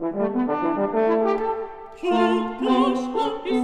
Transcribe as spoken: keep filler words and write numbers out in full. Keep us